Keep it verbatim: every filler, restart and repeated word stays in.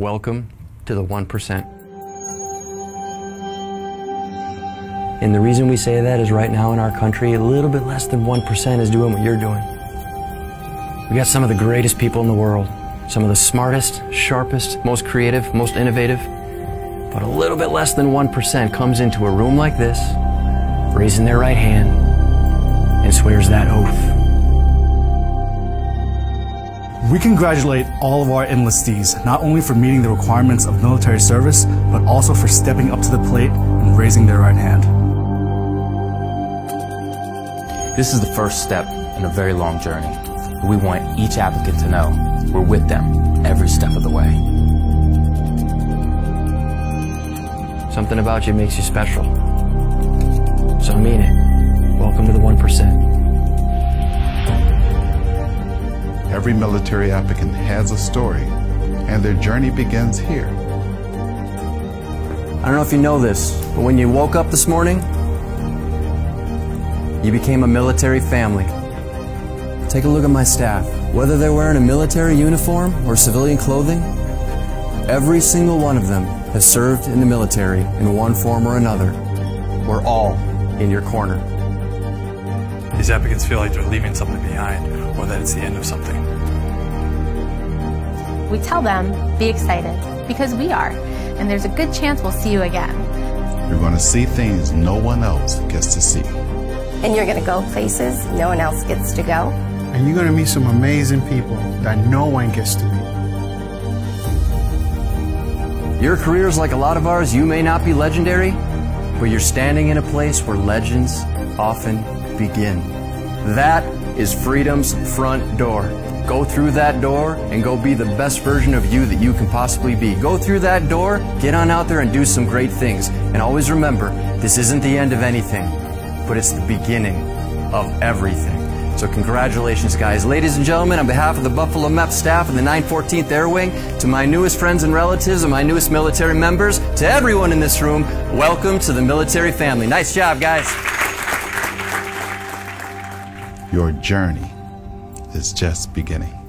Welcome to the one percent. And the reason we say that is right now in our country, a little bit less than one percent is doing what you're doing. We got some of the greatest people in the world, some of the smartest, sharpest, most creative, most innovative, but a little bit less than one percent comes into a room like this, raising their right hand, and swears that oath. We congratulate all of our enlistees, not only for meeting the requirements of military service, but also for stepping up to the plate and raising their right hand. This is the first step in a very long journey. We want each applicant to know we're with them every step of the way. Something about you makes you special. So mean it. Welcome to the one percent. Every military applicant has a story, and their journey begins here. I don't know if you know this, but when you woke up this morning, you became a military family. Take a look at my staff. Whether they're wearing a military uniform or civilian clothing, every single one of them has served in the military in one form or another. We're all in your corner. These applicants feel like they're leaving something behind or that it's the end of something. We tell them, be excited, because we are, and there's a good chance we'll see you again. You're going to see things no one else gets to see. And you're going to go places no one else gets to go. And you're going to meet some amazing people that no one gets to meet. Your careers, like a lot of ours, you may not be legendary, but you're standing in a place where legends often begin. That is freedom's front door. Go through that door and go be the best version of you that you can possibly be. Go through that door, get on out there and do some great things. And always remember, this isn't the end of anything, but it's the beginning of everything. So congratulations, guys. Ladies and gentlemen, on behalf of the Buffalo M E P staff and the nine fourteenth Air Wing, to my newest friends and relatives and my newest military members, to everyone in this room, welcome to the military family. Nice job, guys. Your journey is just beginning.